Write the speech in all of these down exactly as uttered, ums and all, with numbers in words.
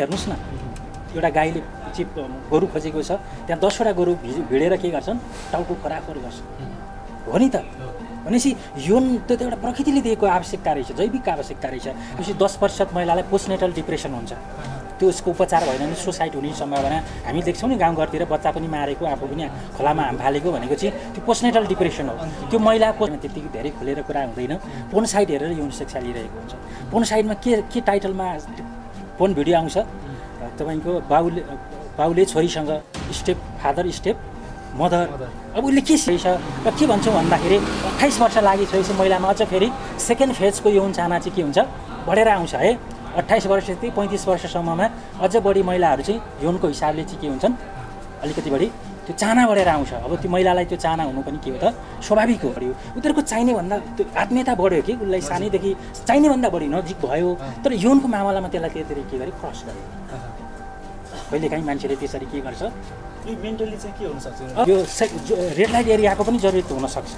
हेर्नुस् न एउटा गाईले चिप गोरु खोजेको छ त्यहाँ दस वटा गोरु भिडेर के गर्छन् टाउको खराखोर गर्छ हो नि त भनेसी यौन त्यो एउटा प्रकृतिले दिएको आवश्यकता रहेछ जैविक आवश्यकता रहेछ त्यसपछि दस प्रतिशत महिलालाई पोस्टनेटल डिप्रेसन हुन्छ त्यसको उपचार भएन भने सुसाइड हुने सम्भावना हामी देख्छौं नि गाउँघरतिर बच्चा पनि मारेको आफू पनि खोलामा हाम फालेको भनेको चाहिँ त्यो पोस्टनेटल डिप्रेसन हो त्यो महिलाको त्यति धेरै खुलेर कुरा हुँदैन पोर्न साइड हेरेर यौन शिक्षा लिइरहेको हुन्छ पोर्न साइडमा के के टाइटलमा फोन भिडियो आउँछ तपाईको बाउले बाउले छोरीसँग स्टेप फादर स्टेप मदर अब उले के छैछ र के भन्छ भन्दाखेरि अट्ठाइस वर्ष लागि छैछ महिलामा अझ फेरि सेकेन्ड फेजको यौन चाहना चाहिँ के हुन्छ बढेर आउँछ है अट्ठाइस वर्षदेखि पैँतिस वर्षसम्ममा अझ बढी महिलाहरू चाहिँ यौनको हिसाबले चाहिँ के हुन्छन् अलिकति बढी त्यो चाहना बढेर आउँछ अब त्यो महिलालाई त्यो चाहना हुनु पनि के हो त स्वाभाविक हो बढ्यो उनीहरुको चाहिने भन्दा त्यो आत्मीयता बढ्यो कि उलाई सानैदेखि चाहिने भन्दा बढी नजिक भयो तर यौनको मामलामा त्यसलाई त्यसरी के गरी क्रस गर्यो कहिलेकाहीँ मान्छेले त्यसरी के गर्छ यो मेन्टली चाहिँ के हुन सक्छ यो रेड लाइट एरियाको पनि जरुरत हुन सक्छ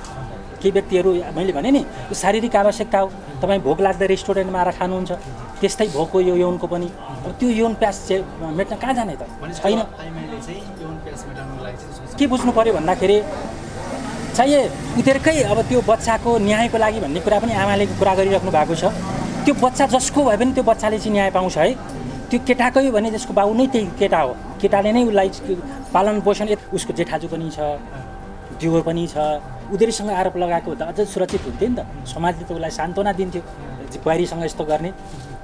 केही व्यक्तिहरु मैले भने नि यो शारीरिक आवश्यकता हो तपाई भोक लाग्दा रेस्टुरेन्टमा आएर खानुहुन्छ त्यस्तै भोको यो यौनको पनि अब त्यो यौन प्यास मेट्न कहाँ जाने त छैन आइमाले चाहिँ यौन प्यास मेटाउनको लागि चाहिँ के बुझ्नु पर्यो भन्दाखेरि चाहिए उतेरकै अब त्यो बच्चाको न्यायको लागि भन्ने कुरा पनि आमाले कुरा गरिराख्नु भएको छ त्यो बच्चा जसको भए पनि त्यो बच्चाले चाहिँ न्याय पाउँछ है त्यो केटाकै भने त्यसको बाउ नै त्यही केटा हो केटाले नै उलाई पालन पोषण उसको जेठाजु पनि छ दिवर पनि छ उनीहरुसँग आरोप लगाएको भन्दा अझ सुरक्षित हुन्थ्यो नि त समाजले त उसलाई सान्त्वना दिन्थ्यो बुहारीसँग यस्तो गर्ने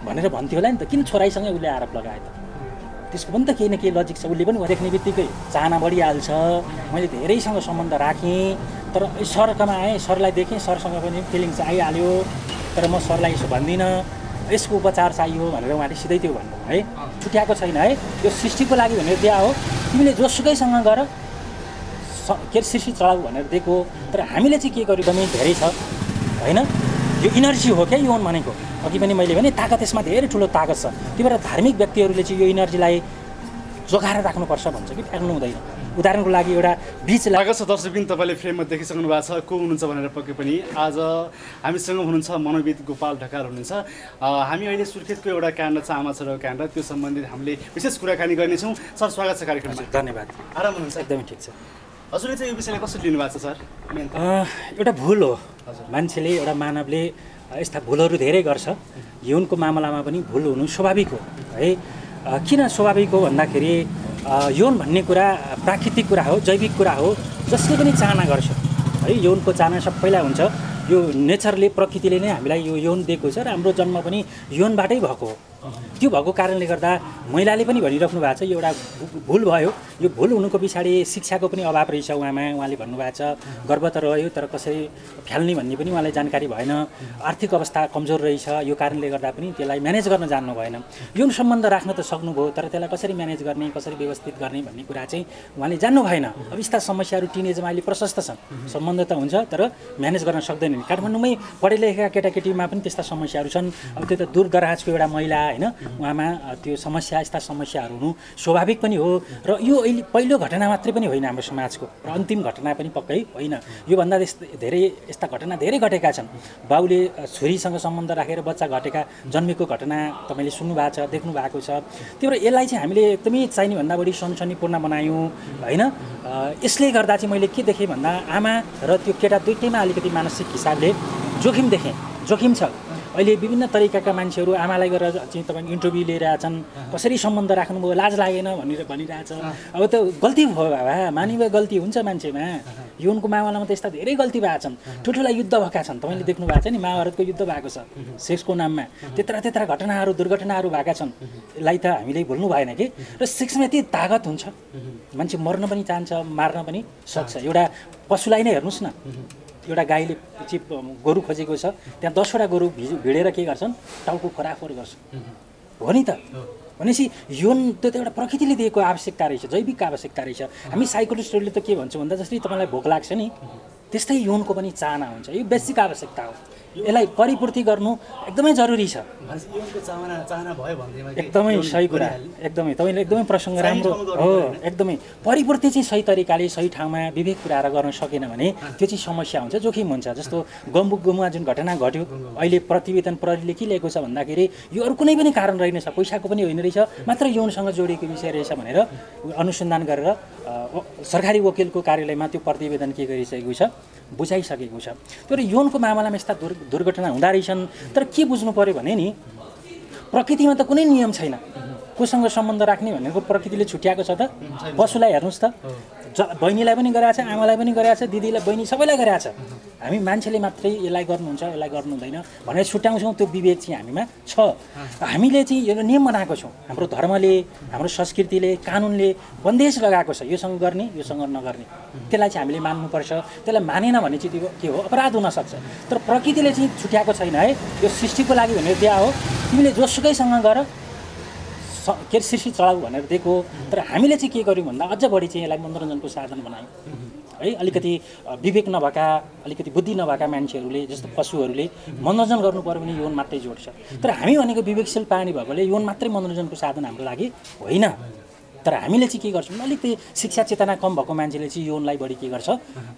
भनेर भन्थ्यो होला नि त किन छोराईसँग उसले आरोप लगाए त त्यसको पनि त केही न केही लजिक छ उसले पनि देख्ने बित्तिकै चाहना बढिहाल्छ मैले धेरैसँग सम्बन्ध राखेँ तर सरकमा आएँ सरलाई देखेँ सरसँग पनि फिलिङ्स आइहाल्यो तर म सरलाई यसो भन्दिनँ यसको उपचार चाहियो भनेर उहाँले सिधै त्यो भन्नुभयो है छुट्याएको छैन है यो सृष्टिको लागि भनेर दिया हो तिमीले जोसुकैसँग गर के सृष्टि चलाऊ भनेर दिएको तर हामीले चाहिँ के गर्यो भने धेरै छ हैन यो इनर्जी हो के यौन भनेको अघि पनि मैले भने ताकत यसमा धेरै ठुलो ताकत छ त्यही भएर धार्मिक व्यक्तिहरूले चाहिँ यो इनर्जीलाई जोगाएर राख्नुपर्छ भन्छ कि फ्याक्नु हुँदैन उदाहरणको लागि एउटा बीच लागेको छ दर्शकबिन तपाईले फ्रेममा देखिसक्नु भएको छ को हुनुहुन्छ भनेर पक्कै पनि आज हामीसँग हुनुहुन्छ मनोविद गोपाल ढकाल हुनुहुन्छ हामी अहिले सुर्खेतको एउटा काण्ड छ आमा छोराको काण्ड त्यो सम्बन्धी हामीले विशेष कुराकानी गर्नेछौँ सर स्वागत छ कार्यक्रममा धन्यवाद आराम हुनुहुन्छ एकदमै ठिक छ हजुरले चाहिँ यो विषयलाई कसरी लिनुभएको छ सर एउटा भूल हो मान्छेले एउटा मानवले यस्ता भूलहरू धेरै गर्छ यौनको मामलामा पनि भूल हुनु स्वाभाविक हो है किन स्वाभाविक हो भन्दाखेरि यौन भन्ने कुरा प्राकृतिक कुरा हो जैविक कुरा हो जसले पनि चाहना गर्छ है यौनको चाहना सबैलाई हुन्छ यो नेचरले प्रकृतिले नै हामीलाई यो यौन दिएको छ र हाम्रो जन्म पनि यौनबाटै भएको हो त्यो भएको कारणले गर्दा महिलाले पनि भनिराख्नु भएको छ यो एउटा भूल भयो यो भूल हुनुको पछाडि शिक्षाको पनि अभाव रहेछ उहाँमा उहाँले भन्नुभएको छ गर्व त रह्यो तर कसरी फ्याल्ने भन्ने पनि उहाँलाई जानकारी भएन आर्थिक अवस्था कमजोर रहेछ यो कारणले गर्दा पनि त्यसलाई म्यानेज गर्न जान्नु भएन यौन सम्बन्ध राख्न त सक्नुभयो तर त्यसलाई कसरी म्यानेज गर्ने कसरी व्यवस्थित गर्ने भन्ने कुरा चाहिँ उहाँले जान्नु भएन अब यस्ता समस्याहरू टिनेजमा अहिले प्रशस्त छन् सम्बन्ध त हुन्छ तर म्यानेज गर्न सक्दैनन् काठमाडौँमै पढेलेखेका केटाकेटीमा पनि त्यस्ता समस्याहरू छन् अब त्यो त दूर दराजको एउटा महिला हैन उहाँमा त्यो समस्या यस्ता समस्याहरू हुनु स्वाभाविक पनि हो र यो अहिले पहिलो घटना मात्रै पनि होइन हाम्रो समाजको र अन्तिम घटना पनि पक्कै होइन योभन्दा धेरै यस्ता घटना धेरै घटेका छन् बाउले छोरीसँग सम्बन्ध राखेर बच्चा घटेका जन्मेको घटना तपाईले सुन्नु भएको छ देख्नु भएको छ त्यही भएर यसलाई चाहिँ हामीले एकदमै चाहिने भन्दा बढी सनसनीपूर्ण बनायौँ होइन यसले गर्दा चाहिँ मैले के देखेँ भन्दा आमा र त्यो केटा दुईटैमा अलिकति मानसिक हिसाबले जोखिम देखेँ जोखिम छ अहिले विभिन्न तरिकाका मान्छेहरू आमालाई गरेर चाहिँ तपाईँ इन्टरभ्यू लिइरहेछन् कसरी सम्बन्ध राख्नुभयो लाज लागेन भनेर भनिरहेछ अब त गल्ती भयो बाबा मानिव गल्ती हुन्छ मान्छेमा यौनको मामलामा त यस्ता धेरै गल्ती भएको छन् ठुल्ठुला युद्ध भएका छन् तपाईँले देख्नु भएको छ नि महाभारतको युद्ध भएको छ सेक्सको नाममा त्यत्रा त्यत्रा घटनाहरू दुर्घटनाहरू भएका छन् यसलाई त हामीले भुल्नु भएन कि र सेक्समा यति तागत हुन्छ मान्छे मर्न पनि चाहन्छ मार्न पनि सक्छ एउटा पशुलाई नै हेर्नुहोस् न एउटा गाईले चिप गोरु खोजेको छ त्यहाँ दस वटा गोरु भिडेर के गर्छन् टाउको खराखोर गर्छ हो नि त भनेसी यौन त्यो त एउटा प्रकृतिले दिएको आवश्यकता रहेछ जैविक आवश्यकता रहेछ हामी साइकोलोजिस्टहरूले त के भन्छौँ भन्दा जसरी तपाईँलाई भोक लाग्छ नि त्यस्तै यौनको पनि चाहना हुन्छ यो बेसिक आवश्यकता हो यसलाई परिपूर्ति गर्नु एकदमै जरुरी छ यौनको चाहना चाहना भयो भन्दैमा एकदमै सही कुरा एकदमै तपाईले एकदमै प्रसंग राम्रो हो एकदमै परिपूर्ति चाहिँ सही तरिकाले सही ठाउँमा विवेक पुर्याएर गर्न सकेन भने त्यो चाहिँ समस्या हुन्छ जोखिम हुन्छ जस्तो गम्बुक गमुवा जुन घटना घट्यो अहिले प्रतिवेदन प्रहरीले के लेखेको छ भन्दाखेरि यो अरु कुनै पनि कारण रहेन छ पैसाको पनि होइन रहेछ मात्र यौनसँग जोडिएको विषय रहेछ भनेर अनुसन्धान गरेर सरकारी वकिलको कार्यालयमा त्यो प्रतिवेदन के गरिसकेको छ बुझाइसकेको छ तर यौनको मामलामा यस्ता दुर्घटना हुँदा रहेछन् तर के बुझ्नु पर्यो भने नि प्रकृतिमा त कुनै नियम छैन कोसँग सम्बन्ध राख्ने भनेको प्रकृतिले छुट्याएको छ त पशुलाई हेर्नुस् त बहिनीलाई पनि गराछ आमालाई पनि गराछ दिदीलाई बहिनी सबैलाई गराछ हामी मान्छेले मात्रै यसलाई गर्नुहुन्छ यसलाई गर्नु हुँदैन भनेर छुट्याउँछौँ त्यो विवेक चाहिँ हामीमा छ हामीले चाहिँ यो नियम बनाएको छौँ हाम्रो धर्मले हाम्रो संस्कृतिले कानुनले बन्देज लगाएको छ योसँग गर्ने योसँग नगर्ने त्यसलाई चाहिँ हामीले मान्नुपर्छ त्यसलाई मानेन भने चाहिँ त्यो के हो अपराध हुन सक्छ तर प्रकृतिले चाहिँ छुट्याएको छैन है यो सृष्टिको लागि भनेर दिया हो तिमीले जोसुकैसँग गर के सृष्टि चलाऊ भनेर दिएको तर हामीले चाहिँ के गर्यौं भन्दा अझ बढी चाहिँ यसलाई मनोरञ्जनको साधन बनायौं है अलिकति विवेक नभएका अलिकति बुद्धि नभएका मान्छेहरूले जस्तो पशुहरूले मनोरञ्जन गर्नु पर्यो भने यौन मात्रै जोड्छ तर हामी भनेको विवेकशील प्राणी भएकोले यौन मात्रै मनोरञ्जनको साधन हाम्रो लागि होइन तर हामीले चाहिँ के गर्छौं अलिकति शिक्षा चेतना कम भएको मान्छेले चाहिँ यौनलाई बढी के गर्छ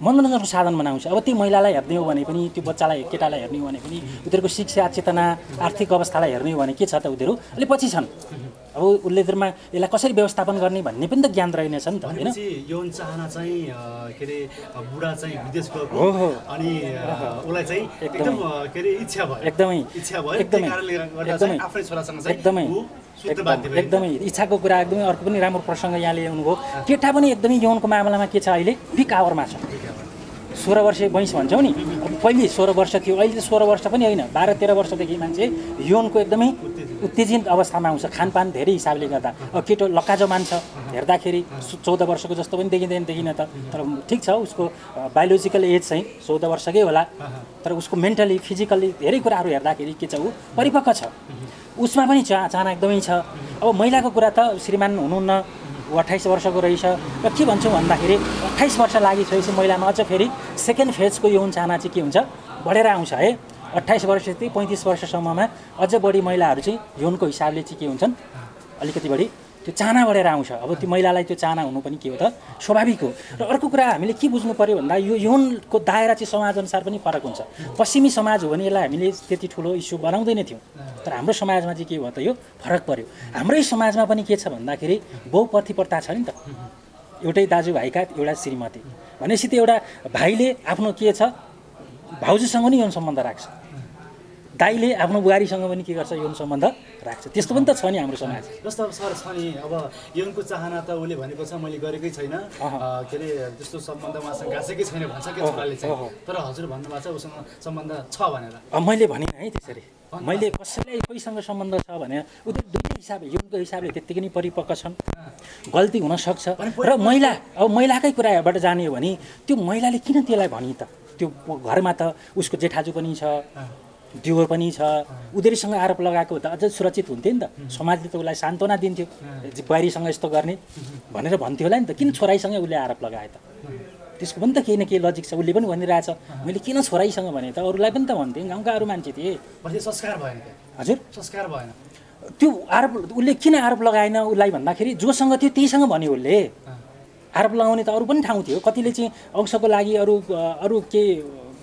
मनोरञ्जनको साधन बनाउँछ अब त्यो महिलालाई हेर्ने हो भने पनि त्यो बच्चालाई केटालाई हेर्ने हो भने पनि उनीहरुको शिक्षा चेतना आर्थिक अवस्थालाई हेर्ने हो भने के छ त उनीहरु अलि पछि छन् अब उले दरमा यसलाई कसरी व्यवस्थापन गर्ने भन्ने पनि त ज्ञान रहेन छ नि त हैन यौन चाहना चाहिँ के रे बुढा चाहिँ विदेश गएको अनि उलाई चाहिँ एकदम के रे इच्छा भयो एकदमै इच्छा भयो त्यही कारणले गर्दा चाहिँ आफ्नै छोरासँग चाहिँ एकदमै एकदमै इच्छाको कुरा एकदमै अर्को पनि राम्रो प्रसंग यहाँ ल्याउनु हो केटा पनि एकदमै यौनको मामलामा के छ अहिले पिक आवरमा छ सोह्र वर्षे वयस भन्छौ नि पहिले सोह्र वर्ष थियो अहिले सोह्र वर्ष पनि हैन बाह्र तेह्र वर्ष देखि मान्छे यौनको एकदमै उत्तेजित अवस्थामा आउँछ खानपान धेरै हिसाबले गर्दा केटो लकाजो मान्छ हेर्दाखेरि चौध वर्षको जस्तो पनि देखिदैन देखिन त तर ठीक छ उसको बायोलोजिकल एज चाहिँ चौध वर्षकै होला तर उसको मेन्टली फिजिकली धेरै कुराहरु हेर्दाखेरि के छ उ परिपक्व छ उसमा पनि चाहना एकदमै छ अब महिलाको कुरा त श्रीमान हुनुहुन्न अट्ठाइस वर्षको रहेछ र के भन्छौ भन्दाखेरि अट्ठाइस वर्ष लागिसकेपछि महिलामा अझ फेरि सेकेन्ड फेजको यौन चाहना चाहिँ के हुन्छ बढेर आउँछ है अट्ठाइस वर्षदेखि पैंतीस वर्षसम्ममा अझ बढी महिलाहरू चाहिँ यौनको हिसाबले चाहिँ के हुन्छन् अलिकति बढी त्यो चाहना बढेर आउँछ अब त्यो महिलालाई त्यो चाहना हुनु पनि के हो त स्वाभाविक हो र अर्को कुरा हामीले के बुझ्नु पर्यो भन्दा यो यौनको दायरा चाहिँ समाज अनुसार पनि फरक हुन्छ पश्चिमी समाज हो भने यसलाई हामीले त्यति ठुलो इस्यु बनाउँदैन थियौं तर हाम्रो समाजमा चाहिँ के भयो त यो फरक पर्यो हाम्रै समाजमा पनि के छ भन्दाखेरि बहुपतिप्रथा छ नि त एउटै दाजुभाइका एउटा श्रीमती भनेपछि त्यो एउटा भाइले आफ्नो के छ भाउजूसँग नि यौन सम्बन्ध राख्छ दाइले आफ्नो बुहारीसँग पनि के गर्छ यौन सम्बन्ध राख्छ त्यस्तो पनि त छ नि हाम्रो समाज जस्तो सर छ नि अब यौनको चाहना त उले भनेको छ मैले गरेकै छैन के रे त्यस्तो सम्बन्ध उहाँसँग गासेकै छैन भन्छ के छोराले चाहिँ तर हजुर भन्नुभएको छ उसँग सम्बन्ध छ भनेर मैले भनिन है त्यसरी मैले कसैलाई कोहीसँग सम्बन्ध छ भने उनी दुईटै हिसाबले यौनको हिसाबले त्यतिकै नै परिपक्व छन् गल्ती हुन सक्छ र महिला अब महिलाकै कुराबाट जाने हो भने त्यो महिलाले किन त्यसलाई भनि त त्यो घरमा त उसको जेठाजु पनि छ दिवर पनि छ उनीहरुसँग आरोप लगाएको त अझ सुरक्षित हुन्थ्यो नि त समाजले त उलाई सान्त्वना दिन्थ्यो बुहारीसँग यस्तो गर्ने भनेर भन्थ्यो होला नि त किन छोराईसँग उले आरोप लगाए त त्यसको पनि त केही न केही लजिक छ उले पनि भनिरहेछ मैले किन छोराईसँग भने त अरूलाई पनि त भन्थे गाउँका अरू मान्छे थिए पछि संस्कार भएन हजुर संस्कार भएन त्यो आरोप उले किन आरोप लगाएन उलाई भन्दाखेरि जोसँग थियो त्यहीसँग भन्यो उले आरोप लगाउने त अरू पनि ठाउँ थियो कतिले चाहिँ अंशको लागि अरू अरू के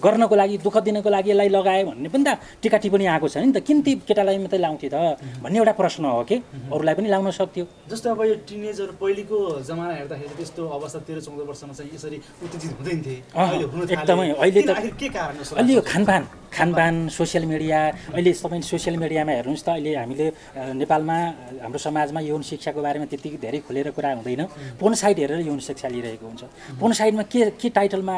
गर्नको लागि दुःख दिनको लागि यसलाई लगाए भन्ने पनि त टीका टिप्पणी आएको छ नि त किन ती केटालाई मात्रै लाउँथे त भन्ने एउटा प्रश्न हो के अरूलाई पनि लाउन सक्थ्यो जस्तो अब यो टिनेजर पहिलेको जमाना हेर्दाखेरि त्यस्तो अवस्था तेह्र चौध वर्षमा चाहिँ यसरी उत्तेजित हुँदैन थिए अहिले हुन थाल्यो एकदमै अहिले त के कारण हो सर अहिले यो खानपान खानपान सोशल मिडिया अहिले तपाईं सोशल मिडियामा हेर्नुस् त अहिले हामीले नेपालमा हाम्रो समाजमा यौन शिक्षाको बारेमा त्यति धेरै खुलेर कुरा हुँदैन पोर्न साइट हेरेर यौन शिक्षा लिइरहेको हुन्छ पोर्न साइटमा के के टाइटलमा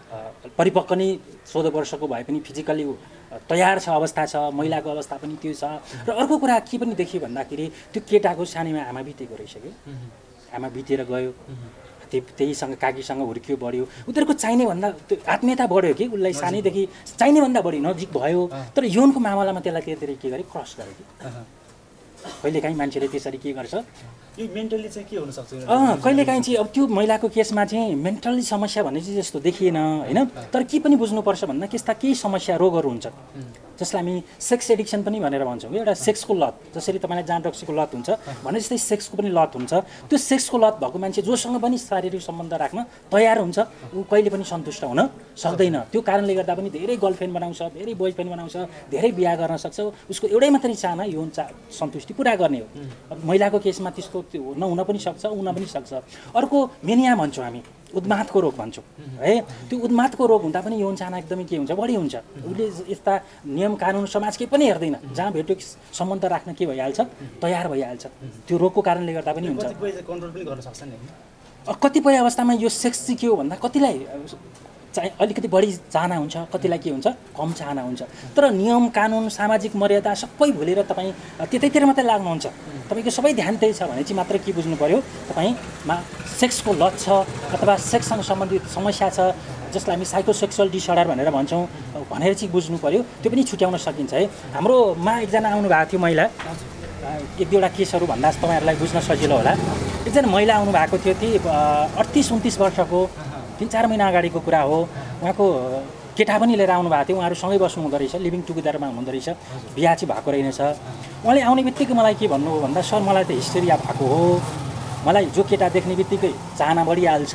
परिपक्व नै चौध वर्षको भए पनि फिजिकली तयार छ अवस्था छ महिलाको अवस्था पनि त्यो छ र अर्को कुरा के पनि देखियो भन्दाखेरि त्यो केटाको सानीमा आमा बितेको रहेछ के आमा बितेर गयो त्यहीसँग काकीसँग हुर्कियो बढ्यो उनीहरुको चाहिने भन्दा आत्मीयता बढ्यो कि उलाई सानीदेखि चाहिने भन्दा बढी नजिक भयो तर यौनको मामलामा त्यसलाई त्यतिरै के गरे क्रस गरे कि कहिलेकाहीँ मान्छेले त्यसरी के गर्छ यो मेन्टली चाहिँ के हुन सक्छ अ कहिलेकाहीँ चाहिँ अब त्यो महिलाको केसमा चाहिँ मेन्टली समस्या भने चाहिँ जस्तो देखिएन हैन तर के पनि बुझ्नु पर्छ भन्दा केस्ता केही समस्या रोगहरु हुन्छ जसलाई हामी सेक्स एडिक्सन पनि भनेर भन्छौँ एउटा सेक्सको लत जसरी तपाईलाई जान रक्सीको लत हुन्छ भने जस्तै सेक्सको पनि लत हुन्छ त्यो सेक्सको लत भएको मान्छे जोसँग पनि शारीरिक सम्बन्ध राख्न तयार हुन्छ उ कहिले पनि सन्तुष्ट हुन सक्दैन त्यो कारणले गर्दा पनि धेरै गर्लफ्रेन्ड बनाउँछ धेरै बोयफ्रेन्ड बनाउँछ धेरै बिहे गर्न सक्छ उसको एउटै मात्रै चाहना यौन सन्तुष्टि पूरा गर्ने हो महिलाको केसमा त्यस्तो नहुन पनि सक्छ हुन पनि सक्छ अर्को मेनिया भन्छौँ हामी उन्मादको रोग भन्छौँ है त्यो उन्मादको रोग हुँदा पनि यौन चाहना एकदमै के हुन्छ बढी हुन्छ उसले यस्ता नियम कानुन समाजकै पनि हेर्दैन जहाँ भेट्यो सम्बन्ध राख्न के भइहाल्छ तयार भइहाल्छ त्यो रोगको कारणले गर्दा पनि हुन्छ कन्ट्रोल पनि गर्न सक्छ नि कतिपय अवस्थामा यो सेक्स चाहिँ के हो भन्दा कतिलाई चाहिँ अलिकति बढी चाहना हुन्छ कतिलाई के हुन्छ कम चाहना हुन्छ तर नियम कानुन सामाजिक मर्यादा सबै भुलेर तपाईं त्यतैतिर मात्रै लाग्नुहुन्छ तपाईको सबै ध्यान त्यही छ भने चाहिँ मात्र के बुझ्नु पर्यो तपाईमा सेक्सको लत छ अथवा सेक्ससँग सम्बन्धित समस्या छ जसलाई हामी साइकोसेक्सुअल डिसअर्डर भनेर भन्छौँ भनेर चाहिँ बुझ्नु पर्यो त्यो पनि छुट्याउन सकिन्छ है हाम्रो मा एकजना आउनु भएको थियो महिला एक दुईवटा केसहरू भन्दा तपाईहरुलाई बुझ्न सजिलो होला एकजना महिला आउनु भएको थियो ती अठतीस उन्तीस वर्षको तीन चार महिना अगाडिको कुरा हो उहाँको केटा पनि लिएर आउनु भएको थियो उहाँहरु सँगै बस्नु हुँदो रहेछ लिभिङ टुगेदरमा हुँदो रहेछ बिहा चाहिँ भएको रहेनछ उहाँले आउने बित्तिकै मलाई के भन्नु हो भन्दा सर मलाई त हिस्टेरिया भएको हो मलाई जो केटा देख्ने बित्तिकै चाहना बढिहाल्छ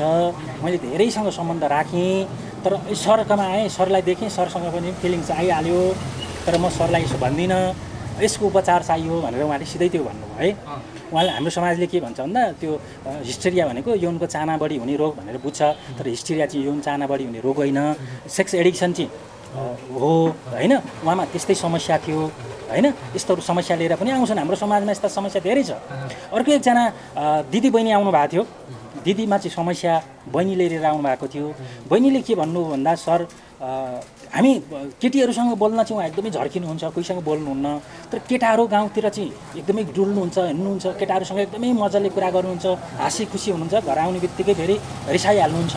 मैले धेरैसँग सम्बन्ध राखेँ तर सरकमा आएँ सरलाई देखेँ सरसँग पनि फिलिङ्स आइहाल्यो तर म सरलाई यसो भन्दिनँ यसको उपचार चाहियो भनेर उहाँले सिधै त्यो भन्नुभयो है उहाँले हाम्रो समाजले के भन्छ भन्दा त्यो हिस्टेरिया भनेको यौनको चाहना बढी हुने रोग भनेर बुझ्छ तर हिस्टेरिया चाहिँ यौन चाहना बढी हुने रोग होइन सेक्स एडिक्सन चाहिँ हो हैन उहाँमा त्यस्तै समस्या थियो हैन यस्तोहरु समस्या लिएर पनि आउँछन् हाम्रो समाजमा यस्ता समस्या धेरै छ अर्को एकजना दिदी बहिनी आउनु भएको थियो दिदीमा चाहिँ समस्या बहिनीले लिएर आउनु भएको थियो बहिनीले के भन्नु भन्दा सर हामी केटीहरुसँग बोल्न चाहिँ उहाँ एकदमै झर्किनुहुन्छ कोहीसँग बोल्नुहुन्न तर केटाहरु गाउँतिर चाहिँ एकदमै डुल्नुहुन्छ हिँड्नुहुन्छ केटाहरुसँग एकदमै मजाले कुरा गर्नुहुन्छ हाँसी खुसी हुनुहुन्छ घर आउने बित्तिकै फेरि रिसाइहाल्नुहुन्छ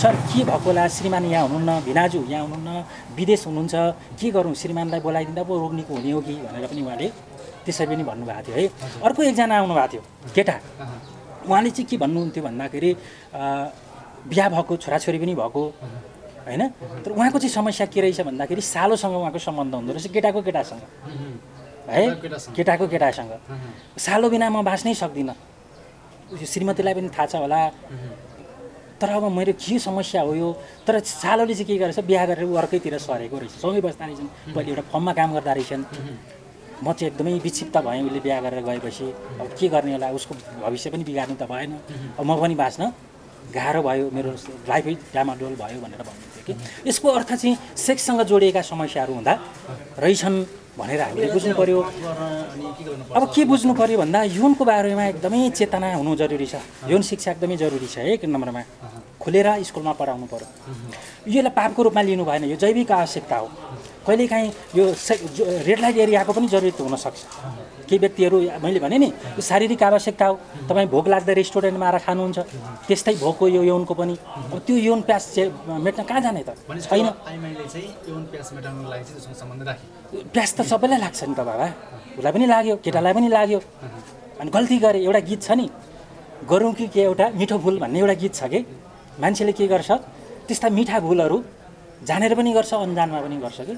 सर के भएको होला श्रीमान यहाँ हुनुहुन्न भिनाजु यहाँ हुनुहुन्न विदेश हुनुहुन्छ के गरौँ श्रीमानलाई बोलाइदिँदा पो रोग निको हुने हो कि भनेर पनि उहाँले त्यसरी पनि भन्नुभएको थियो है अर्को एकजना आउनुभएको थियो केटा उहाँले चाहिँ के भन्नुहुन्थ्यो भन्दाखेरि बिहा भएको छोराछोरी पनि भएको हैन तर उहाँको चाहिँ समस्या के रहेछ भन्दाखेरि सालोसँग उहाँको सम्बन्ध हुँदो रहेछ केटाको केटासँग है केटाको केटासँग सालो बिना म बाँच्नै सक्दिनँ यो श्रीमतीलाई पनि थाहा छ होला तर अब मेरो के समस्या हो यो तर सालोले चाहिँ के गरेछ बिहा गरेर ऊ अर्कैतिर सरेको रहेछ सँगै बस्दा रहेछन् पहिले एउटा फर्ममा काम गर्दा रहेछन् म चाहिँ एकदमै विक्षिप्त भएँ उसले बिहा गरेर गएपछि अब के गर्ने होला उसको भविष्य पनि बिगार्नु त भएन अब म पनि बाँच्न गाह्रो भयो मेरो लाइफै डामाडोल भयो भनेर भन्नुहुन्थ्यो कि यसको अर्थ चाहिँ सेक्ससँग जोडिएका समस्याहरू हुँदा रहेछन् भनेर हामीले बुझ्नु पर्यो अब के बुझ्नु पर्यो भन्दा यौनको बारेमा एकदमै चेतना हुनु जरुरी छ यौन शिक्षा एकदमै जरुरी छ एक नम्बरमा खुलेर स्कुलमा पढाउनु पर्यो यसलाई पापको रूपमा लिनु भएन यो जैविक आवश्यकता हो कहिलेकाहीँ यो रेड लाइट एरियाको पनि जरुरत हुनसक्छ केही व्यक्तिहरू मैले भने नि यो शारीरिक आवश्यकता हो तपाईँ भोक लाग्दा रेस्टुरेन्टमा आएर खानुहुन्छ त्यस्तै भोकको यो यौनको पनि अब त्यो यौन प्यास मेट्न कहाँ जाने त छैन प्यास त सबैलाई लाग्छ नि त बाबा उसलाई पनि लाग्यो केटालाई पनि लाग्यो अनि गल्ती गरेँ एउटा गीत छ नि गरौँ कि के एउटा मिठो भुल भन्ने एउटा गीत छ कि मान्छेले के गर्छ त्यस्ता मिठा भुलहरू जानेर पनि गर्छ अन्जानमा पनि गर्छ कि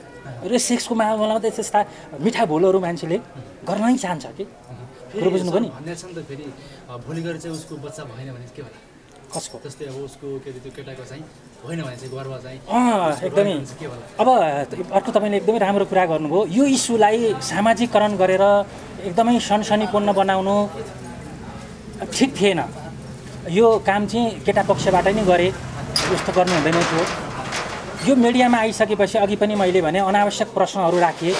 र सेक्सको मामलामा त त्यस्ता मिठा भुलहरू मान्छेले गर्नै चाहन्छ कि कुरो बुझ्नु पनि फेरि भोलि गएर चाहिँ उसको बच्चा भएन भने के भन्नु कसको जस्तै अब उसको के त्यो केटाको चाहिँ होइन भने चाहिँ गर्व चाहिँ अँ एकदमै अब अर्को तपाईँले एकदमै राम्रो कुरा गर्नुभयो यो इस्युलाई सामाजिकरण गरेर एकदमै सनसनीपूर्ण बनाउनु ठिक थिएन यो काम चाहिँ केटा पक्षबाट नै गरे यस्तो गर्नु हुँदैन थियो यो मिडियामा आइसकेपछि अघि पनि मैले भने अनावश्यक प्रश्नहरू राखिए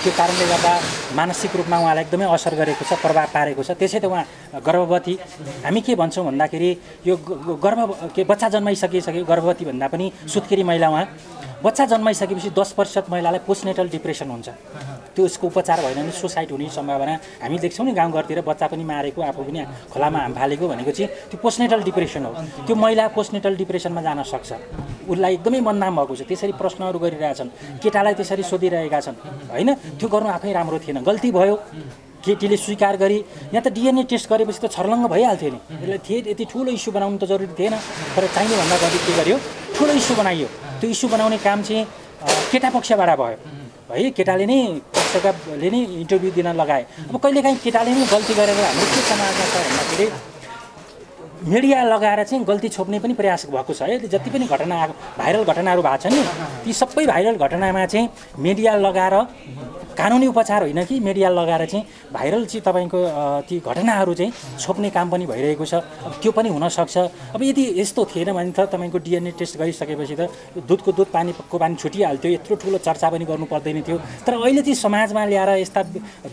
त्यो कारणले गर्दा मानसिक रूपमा उहाँलाई एकदमै असर गरेको छ प्रभाव पारेको छ त्यसै त उहाँ गर्भवती हामी के भन्छौँ भन्दाखेरि यो गर्भ के बच्चा जन्माइसकिसक्यो गर्भवती भन्दा पनि सुत्केरी महिला उहाँ बच्चा जन्माइसकेपछि दस प्रतिशत महिलालाई पोस्टनेटल डिप्रेसन हुन्छ। त्यो यसको उपचार भएन भने सुसाइड हुने सम्भावना हामी देख्छौं नि गाउँघरतिर बच्चा पनि मारेको आफू पनि खोलामा हाम्फालेको भनेको चाहिँ त्यो पोस्टनेटल डिप्रेसन हो। त्यो महिला पोस्टनेटल डिप्रेसनमा जान सक्छ। उलाई एकदमै मननाम भएको छ। त्यसरी प्रश्नहरू गरिरहेछन्, केटालाई त्यसरी सोधिरहेका छन्, हैन? त्यो गर्नु आफै राम्रो थिएन, गल्ती भयो। केटीले स्वीकार गरी यहाँ त डीएनए टेस्ट गरेपछि त छर्लङ्ग भइहाल्थ्यो नि। यसलाई थिए यति ठुलो इस्यु बनाउनु त जरुरी थिएन, तर चाहिने भन्दा बढी के गर्यो, ठुलो इस्यु बनाइयो। त्यो इस्यु बनाउने काम चाहिँ केटा पक्षबाट भयो है। केटाले नै पक्षकाले नै इन्टरभ्यू दिन लगाए। अब कहिलेकाहीँ केटाले नै गल्ती गरेर हाम्रो के समाजमा छ भन्दाखेरि मिडिया लगाएर चाहिँ गल्ती छोप्ने पनि प्रयास भएको छ है। जति पनि घटना आएको भाइरल घटनाहरू भएको छ नि, ती सबै भाइरल घटनामा चाहिँ मिडिया लगाएर कानुनी उपचार होइन कि मिडिया लगाएर चाहिँ भाइरल चाहिँ तपाईको ती घटनाहरू चाहिँ छोप्ने काम पनि भइरहेको छ। अब त्यो पनि हुन सक्छ। अब यदि यस्तो थिएन भने त तपाईको डीएनए टेस्ट गरिसकेपछि त दुधको दुध पानीको पानी छुटिहाल्थ्यो, यत्रो ठुलो चर्चा पनि गर्नु पर्दैन थियो। तर अहिले चाहिँ समाजमा ल्याएर यस्ता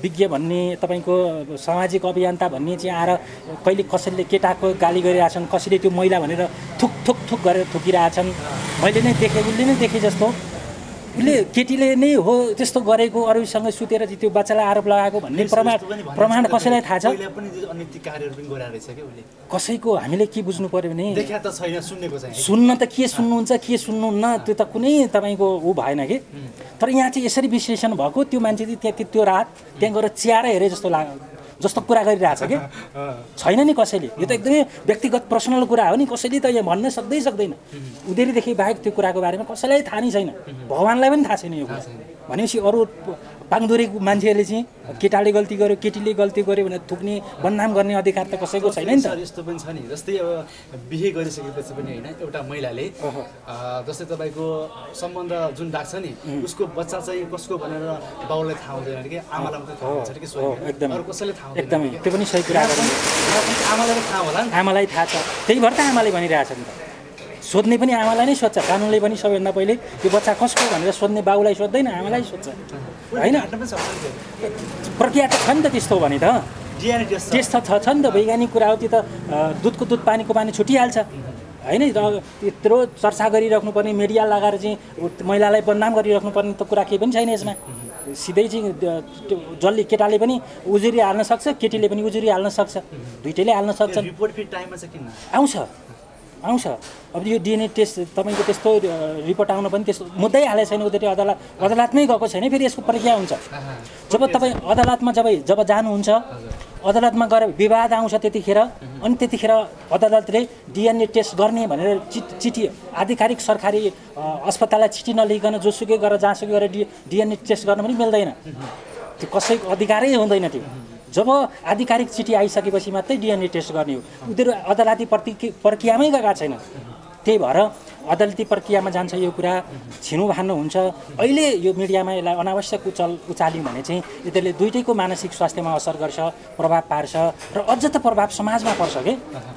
विज्ञ भन्ने तपाईको सामाजिक अभियन्ता भन्ने चाहिँ आएर कहिले कसैले केटाको गाली गरिरहेछन्, कसैले त्यो महिला भनेर थुक थुक थुक गरेर ठोकिरहेछन्। मैले नै देखेँ, उसले नै देखेँ जस्तो, उसले केटीले नै हो त्यस्तो गरेको, अरूसँग सुतेर त्यो बच्चालाई आरोप लगाएको भन्ने प्रमाण प्रमाण कसैलाई थाहा छ? कसैको हामीले के बुझ्नु पर्यो भने सुन्न त के सुन्नुहुन्छ के सुन्नुहुन्न त्यो त कुनै तपाईँको ऊ भएन कि। तर यहाँ चाहिँ यसरी विश्लेषण भएको, त्यो मान्छे चाहिँ त्यहाँ त्यो रात त्यहाँ गएर च्याएर हेरे जस्तो लाग्यो जस्तो कुरा गरिरहेछ कि छैन नि कसैले। यो त एकदमै व्यक्तिगत पर्सनल कुरा हो नि, कसैले त यहाँ भन्न सक्दै सक्दैन। उदेरीदेखि बाहेक त्यो कुराको बारेमा कसैलाई थाहा नै छैन, भगवान्लाई पनि थाहा छैन यो कुरा। भनेपछि अरू पाङदुरी मान्छेहरूले चाहिँ केटाले गल्ती गर्यो केटीले गल्ती गर्यो भनेर थुक्ने बदनाम गर्ने अधिकार त कसैको छैन नि। सर यस्तो पनि छ नि, जस्तै अब बिहे गरिसकेपछि पनि होइन, एउटा महिलाले जस्तै तपाईँको सम्बन्ध जुन राख्छ नि, उसको बच्चा चाहिँ कसको भनेर बाउलाई थाहा हुँदैन कि आमालाई मात्रै थाहा हुन्छ कि एकदम अरू कसैले थाहा हुँदैन। एकदमै त्यो पनि सही कुरा गर्नु, आमालाई थाहा होला नि, आमालाई थाहा छ, त्यही भएर त आमाले भनिरहेछ नि। त सोध्ने पनि आमालाई नै सोध्छ, कानुनले पनि सबैभन्दा पहिले यो बच्चा कसको भनेर सोध्ने बाउलाई सोध्दैन, आमालाई सोध्छ होइन। प्रक्रिया त छ नि त त्यस्तो भने त त्यस्तो छ नि त, वैज्ञानिक कुरा हो। त्यो त दुधको दुध पानीको पानी छुटिहाल्छ होइन। यत्रो चर्चा गरिराख्नुपर्ने मिडिया लगाएर चाहिँ महिलालाई बदनाम गरिराख्नुपर्ने त कुरा केही पनि छैन यसमा। सिधै चाहिँ जसले केटाले पनि उजुरी हाल्न सक्छ, केटीले पनि उजुरी हाल्न सक्छ, दुइटैले हाल्न सक्छ। आउँछ आउँछ अब यो डिएनए टेस्ट तपाईँको त्यस्तो रिपोर्ट आउन पनि त्यस्तो मुद्दै हालेको छैन। उनीहरूले अदालत अदालतमै गएको छैन, फेरि यसको प्रक्रिया हुन्छ। जब तपाईँ अदालतमा जब जब जानुहुन्छ, अदालतमा गएर विवाद आउँछ त्यतिखेर, अनि त्यतिखेर अदालतले डिएनए टेस्ट गर्ने भनेर चिट चिठी आधिकारिक सरकारी अस्पताललाई चिठी नलिकन जोसुकै गरेर जहाँसुकै गरेर डि डिएनए टेस्ट गर्न पनि मिल्दैन। त्यो कसैको अधिकारै हुँदैन। त्यो जब आधिकारिक चिठी आइसकेपछि मात्रै डिएनए टेस्ट गर्ने हो। उनीहरू अदालती प्रति प्रक्रियामै गएका छैन, त्यही भएर अदालती प्रक्रियामा जान्छ यो कुरा, छिनु भानु हुन्छ। अहिले यो मिडियामा यसलाई अनावश्यक उचाल उचाल्यौँ भने चाहिँ यिनीहरूले दुइटैको मानसिक स्वास्थ्यमा असर गर्छ, प्रभाव पार्छ, र अझ त प्रभाव समाजमा पर्छ कि।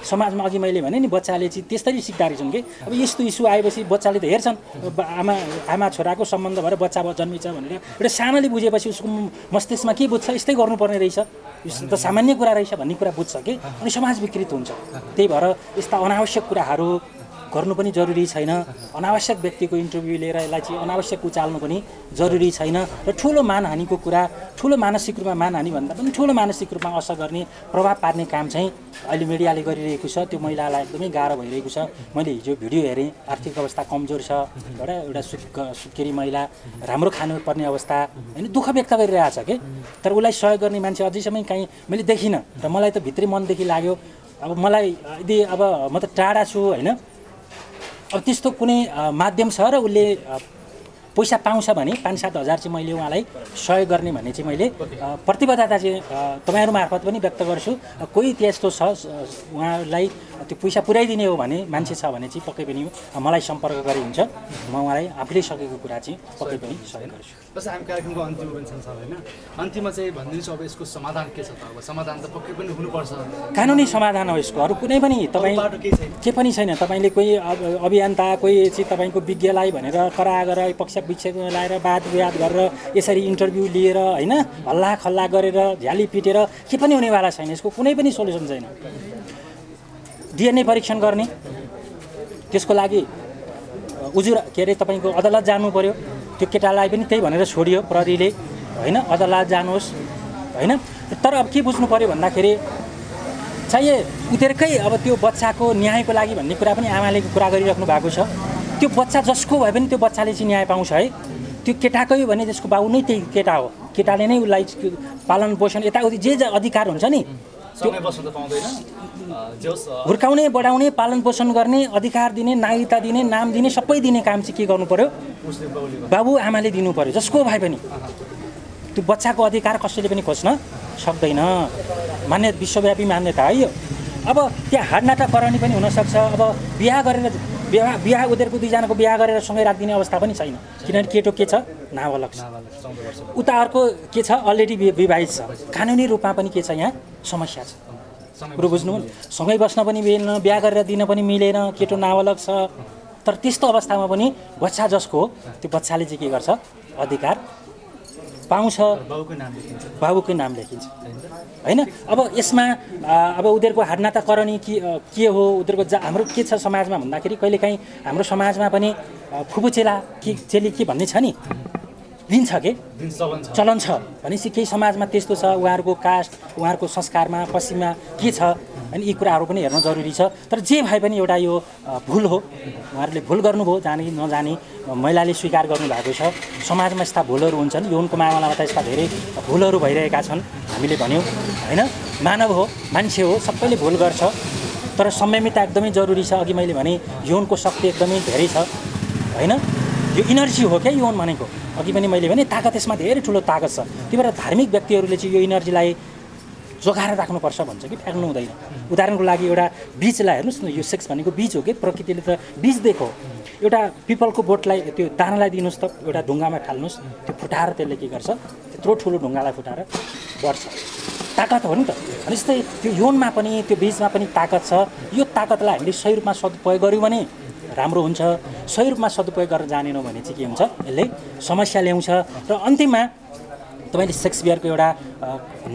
समाजमा अघि मैले भने नि बच्चाले चाहिँ त्यस्तरी सिक्दा रहेछन् कि अब यस्तो इस्यु आएपछि बच्चाले त हेर्छन्, आमा आमा छोराको सम्बन्ध भएर बच्चा जन्मिन्छ भनेर एउटा सानोले बुझेपछि उसको मस्तिष्कमा के बुझ्छ, यस्तै गर्नुपर्ने रहेछ, यस्तो त सामान्य कुरा रहेछ भन्ने कुरा बुझ्छ कि, अनि समाज विकृत हुन्छ। त्यही भएर यस्ता अनावश्यक कुराहरू गर्नु पनि जरुरी छैन। अनावश्यक व्यक्तिको इन्टरभ्यू लिएर यसलाई चाहिँ अनावश्यक उचाल्नु पनि जरुरी छैन। र ठुलो मानहानिको कुरा, ठुलो मानसिक रूपमा मानहानि भन्दा पनि ठुलो मानसिक रूपमा असर गर्ने, प्रभाव पार्ने काम चाहिँ अहिले मिडियाले गरिरहेको छ। त्यो महिलालाई एकदमै गाह्रो भइरहेको छ। मैले हिजो भिडियो हेरेँ, आर्थिक अवस्था कमजोर छ, एउटा एउटा सुक सुत्केरी महिला राम्रो खानुपर्ने अवस्था होइन, दुःख व्यक्त गरिरहेछ कि, तर उसलाई सहयोग गर्ने मान्छे अझैसम्म काहीँ मैले देखिनँ। र मलाई त भित्री मनदेखि लाग्यो, अब मलाई यदि अब म त टाढा छु होइन, अब त्यस्तो कुनै माध्यम छ र उसले पैसा पाउँछ भने पाँच सात हजार चाहिँ मैले उहाँलाई सहयोग गर्ने भन्ने चाहिँ मैले प्रतिबद्धता चाहिँ तपाईँहरू मार्फत पनि व्यक्त गर्छु। कोही त्यस्तो छ उहाँलाई त्यो पैसा पुर्याइदिने हो भने मान्छे छ भने चाहिँ पक्कै पनि मलाई सम्पर्क गरे हुन्छ, म उहाँलाई आफूले सकेको कुरा चाहिँ पक्कै पनि सहयोग गर्छु। बस हामी कार्यक्रमको अन्तिम होइन, अन्तिममा चाहिँ भनिदिनुहोस् अब यसको समाधान के छ त? अब समाधान त पक्कै पनि हुनुपर्छ, कानुनी समाधान हो यसको, अरू कुनै पनि तपाईँ के पनि छैन। तपाईँले कोही अभियन्ता कोही चाहिँ तपाईँको विज्ञलाई भनेर करा गरेर पक्ष विक्षेप लगाएर वाद विवाद गरेर यसरी इन्टरभ्यू लिएर होइन हल्ला खल्ला गरेर झ्याली पिटेर के पनि हुनेवाला छैन। यसको कुनै पनि सोल्युसन छैन। डिएनए परीक्षण गर्ने त्यसको लागि उजुर के अरे तपाईको अदालत जानु पर्यो त्यो केटालाई पनि त्यही भनेर छोडियो प्रहरीले हैन अदालत जानुहोस् हैन तर अब के बुझ्नु पर्यो भन्दाखेरि चाहिँ उतेरकै अब त्यो बच्चाको न्यायको लागि भन्ने कुरा पनि आमाले कुरा गरिराख्नु भएको छ त्यो बच्चा जसको भए पनि त्यो बच्चाले चाहिँ न्याय पाउँछ है त्यो केटाकै भने त्यसको बाबु नै त्यही केटा हो केटाले नै उलाई पालन पोषण यताउति जे अधिकार हुन्छ नि समय बस्न त पाउँदैन जोस हुर्काउने बढाउने पालन पोषण गर्ने अधिकार दिने नागरिकता दिने नाम दिने सबै दिने काम चाहिँ के गर्नु पर्यो बाबु आमाले दिनु पर्यो जसको भए पनि त्यो बच्चाको अधिकार कसैले पनि खोज्न सक्दैन मान्य विश्वव्यापी मान्यता है यो अब त्यहाँ हाडनाटा करानी पनि हुन सक्छ अब बिहा गरेर बिहा बिहा उदेरको दुईजनाको बिहा गरेर सँगै राख्दिने अवस्था पनि छैन किनकि केटो के छ नाबालक छ उता अर्को के छ अलरेडी विवाहित छ कानुनी रूपमा पनि के छ यहाँ समस्या छ पुरो बुझ्नु सँगै बस्न पनि मिलेन बिहा गरेर दिन पनि मिलेन केटो नाबालक छ तर त्यस्तो अवस्थामा पनि बच्चा जसको त्यो बच्चाले चाहिँ के गर्छ अधिकार पाउँछ बाबुको नाम लेखिन्छ बाबुको नाम लेखिन्छ हैन अब यसमा अब उदेरको हाडनाता करणी के हो उदेरको हाम्रो के छ समाजमा भन्दाखेरि कहिलेकाहीँ हाम्रो समाजमा पनि फुपू चेला के चेली के भन्ने छ नि लिन्छ के चलन छ भनेपछि केही समाजमा त्यस्तो छ उहाँहरूको कास्ट उहाँहरूको संस्कारमा पश्चिममा के छ अनि यी कुराहरू पनि हेर्न जरुरी छ तर जे भए पनि एउटा यो भूल हो उहाँहरूले भूल गर्नुभयो जाने नजाने महिलाले स्वीकार गर्नुभएको छ समाजमा यस्ता भूलहरू हुन्छन् यौनको मामलामा त यस्ता धेरै भूलहरू भइरहेका छन् हामीले भन्यौँ हैन मानव हो मान्छे हो सबैले भूल गर्छ तर संयमितता एकदमै जरुरी छ अघि मैले भने यौनको शक्ति एकदमै धेरै छ हैन यो इनर्जी हो के यौन भनेको अघि पनि मैले भने ताकत यसमा धेरै ठुलो ताकत छ त्यही भएर धार्मिक व्यक्तिहरूले चाहिँ यो इनर्जीलाई जोगाएर राख्नुपर्छ भन्छ कि फ्याँक्नु हुँदैन उदाहरणको लागि एउटा बीजलाई हेर्नुस् न यो सेक्स भनेको बीज हो कि प्रकृतिले त बीज दिएको एउटा पिपलको बोटलाई त्यो दानालाई दिनुस् त एउटा ढुङ्गामा फाल्नुस् त्यो फुटाएर त्यसले के गर्छ त्यत्रो ठुलो ढुङ्गालाई फुटाएर बढ्छ ताकत हो नि त अनि जस्तै त्यो यौनमा पनि त्यो बीजमा पनि ताकत छ यो ताकतलाई हामीले सही रूपमा सदुपयोग गर्यौँ भने राम्रो हुन्छ सही रूपमा सदुपयोग गरेर जानेनौँ भने चाहिँ के हुन्छ यसले समस्या ल्याउँछ र अन्तिममा तपाईले सेक्सपियरको एउटा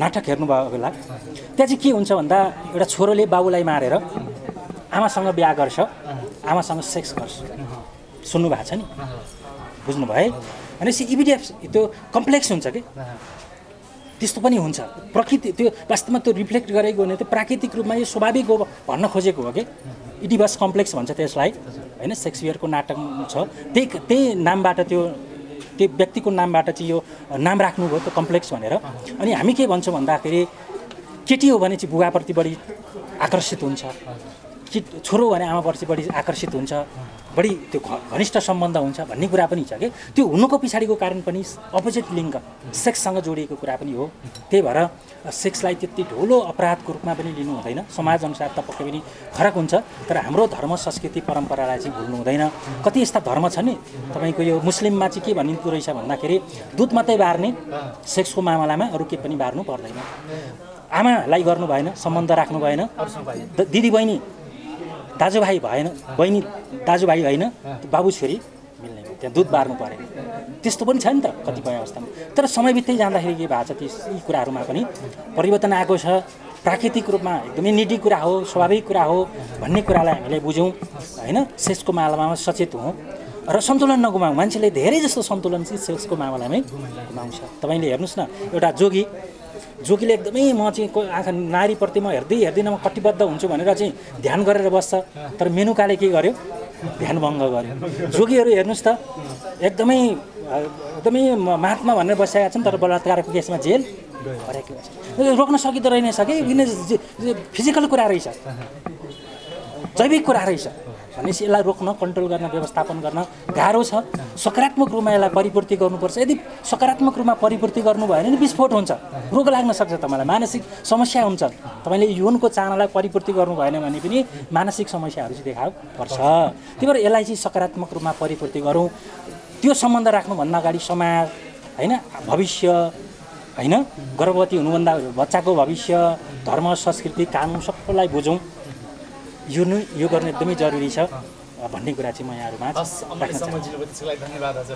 नाटक हेर्नुभएको होला त्यहाँ चाहिँ के हुन्छ भन्दा एउटा छोरोले बाबुलाई मारेर आमासँग बिहा गर्छ आमासँग सेक्स गर्छ सुन्नु भएको छ नि बुझ्नु भयो भनेपछि इभिडिएफ त्यो कम्प्लेक्स हुन्छ कि त्यस्तो पनि हुन्छ प्रकृति त्यो वास्तवमा त्यो रिफ्लेक्ट गरेको हो भने त्यो प्राकृतिक रूपमा यो स्वाभाविक हो भन्न खोजेको हो कि इडिबस कम्प्लेक्स भन्छ त्यसलाई हैन सेक्सपियरको नाटक छ त्यही त्यही नामबाट त्यो त्यो व्यक्तिको नामबाट चाहिँ यो नाम राख्नुभयो त्यो कम्प्लेक्स भनेर अनि हामी के भन्छौँ भन्दाखेरि केटी हो भने चाहिँ बुवाप्रति बढी आकर्षित हुन्छ कि छोरो भने आमाप्रति बढी आकर्षित हुन्छ बढी त्यो घनिष्ठ सम्बन्ध हुन्छ भन्ने कुरा पनि छ कि त्यो हुनुको पछाडिको कारण पनि अपोजिट लिङ्ग सेक्ससँग जोडिएको कुरा पनि हो त्यही भएर सेक्सलाई त्यति ठुलो अपराधको रूपमा पनि लिनु हुँदैन समाजअनुसार त पक्कै पनि फरक हुन्छ तर हाम्रो धर्म संस्कृति परम्परालाई चाहिँ भुल्नु हुँदैन कति यस्ता धर्म छन् नि तपाईँको यो मुस्लिममा चाहिँ के भनिँदो रहेछ भन्दाखेरि दुध मात्रै बार्ने सेक्सको मामलामा अरू के पनि बार्नु पर्दैन आमालाई गर्नु भएन सम्बन्ध राख्नु भएन दिदीबहिनी दाजुभाइ भएन बहिनी दाजुभाइ होइन बाबु छोरी मिल्ने त्यहाँ दुध बार्नु पऱ्यो त्यस्तो पनि छ नि त कतिपय अवस्थामा तर समय बित्दै जाँदाखेरि के भएको छ ती यी कुराहरूमा पनि परिवर्तन आएको छ प्राकृतिक रूपमा एकदमै निडी कुरा हो स्वाभाविक कुरा हो भन्ने कुरालाई हामीले बुझौँ होइन सेक्सको मामलामा सचेत हौँ र सन्तुलन नगुमाउँ मान्छेले धेरै जस्तो सन्तुलन चाहिँ सेक्सको मामलामै गुमाउँछ तपाईँले हेर्नुहोस् न एउटा जोगी जोगीले एकदमै म चाहिँ आँखा नारीप्रति म हेर्दै हेर्दिनँ म कटिबद्ध हुन्छु भनेर चाहिँ ध्यान गरेर बस्छ तर मेनुकाले के गर्यो ध्यानभङ्ग गर्यो जोगीहरू हेर्नुहोस् त एकदमै एकदमै महात्मा भनेर बसेका छन् तर बलात्कारको केसमा जेल परेको हुन्छ रोक्न सकिँदो रहेनछ कि फिजिकल कुरा रहेछ जैविक कुरा रहेछ भनेपछि यसलाई रोक्न कन्ट्रोल गर्न व्यवस्थापन गर्न गाह्रो छ सकारात्मक रूपमा यसलाई परिपूर्ति गर्नुपर्छ यदि सकारात्मक रूपमा परिपूर्ति गर्नु भएन भने विस्फोट हुन्छ रोग लाग्न सक्छ तपाईँलाई मानसिक समस्या हुन्छ तपाईँले यौनको चाहनालाई परिपूर्ति गर्नु भएन भने पनि मानसिक समस्याहरू चाहिँ देखाउ पर्छ त्यही भएर यसलाई चाहिँ सकारात्मक रूपमा परिपूर्ति गरौँ त्यो सम्बन्ध राख्नुभन्दा अगाडि समाज होइन भविष्य होइन गर्भवती हुनुभन्दा बच्चाको भविष्य धर्म संस्कृति कानुन सबैलाई बुझौँ यो यो गर्न एकदमै जरुरी छ भन्ने कुरा चाहिँ म यहाँहरूमा